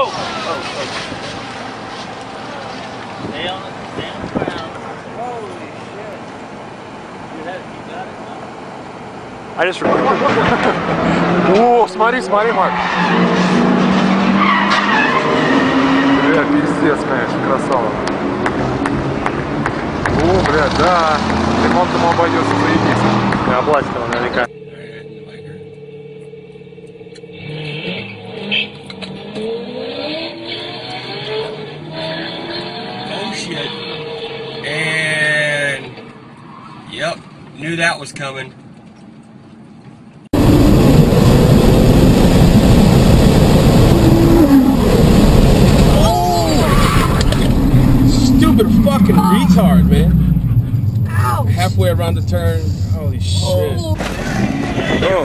Whoa! Oh. Stay on the ground. Holy shit. You got it now? I just recorded. Whoa, смотри, смотри, Марк. Бля, пиздец, конечно, красава. О, бля, да. Ремонт ему обойдется, заебись. Облазит его наверняка. And yep, knew that was coming. Oh, stupid fucking retard, man. Ouch. Halfway around the turn. Holy shit. Oh. Oh.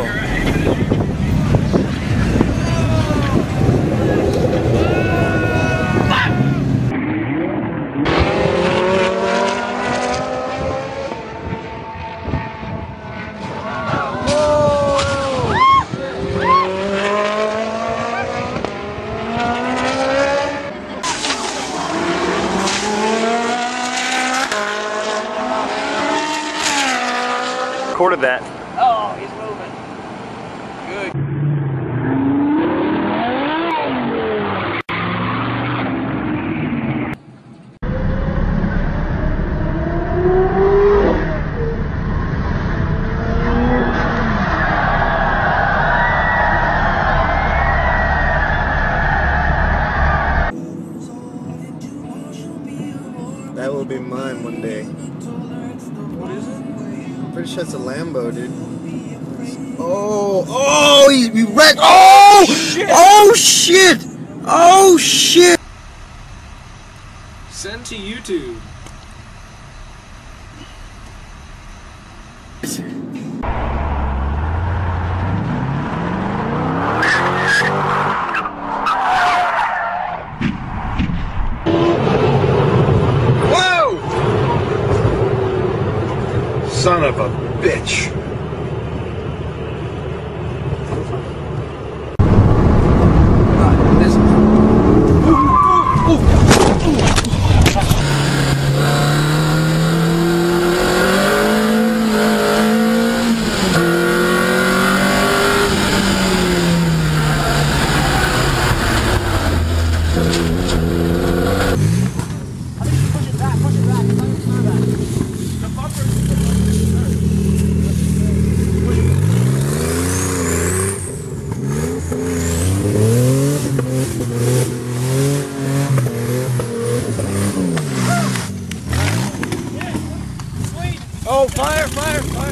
Recorded that. Oh, he's moving. Good. That will be mine one day. What is it? Pretty sure it's a Lambo, dude. Oh, oh, he wrecked. Oh, shit. Oh, shit. Oh, shit. Send to YouTube. Son of a bitch. God, this is... I think you push it back, push it back. The bumper's... Oh, fire, fire, fire.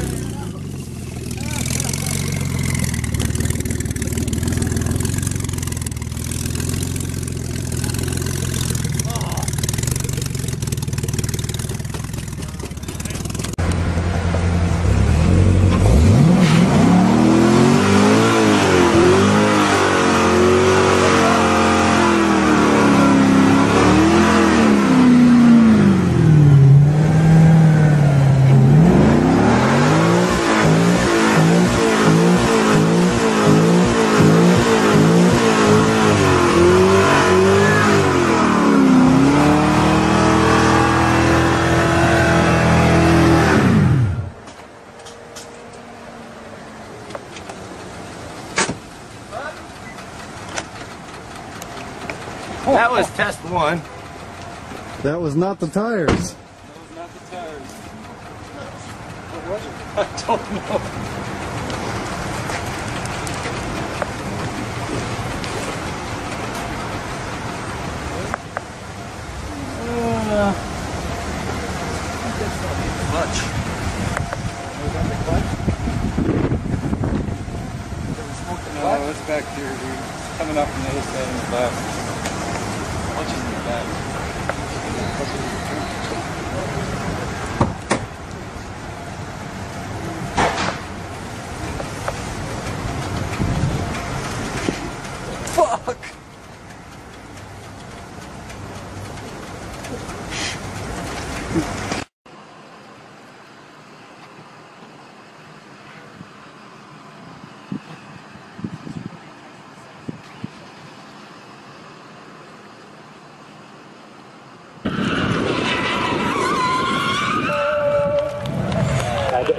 That was test one. That was not the tires. That was not the tires. What was it? I don't know. I think that's probably the clutch. Was that the clutch? No, it's back here, dude. It's coming up from the other side in the back. Fuck!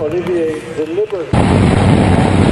alleviate the liberty.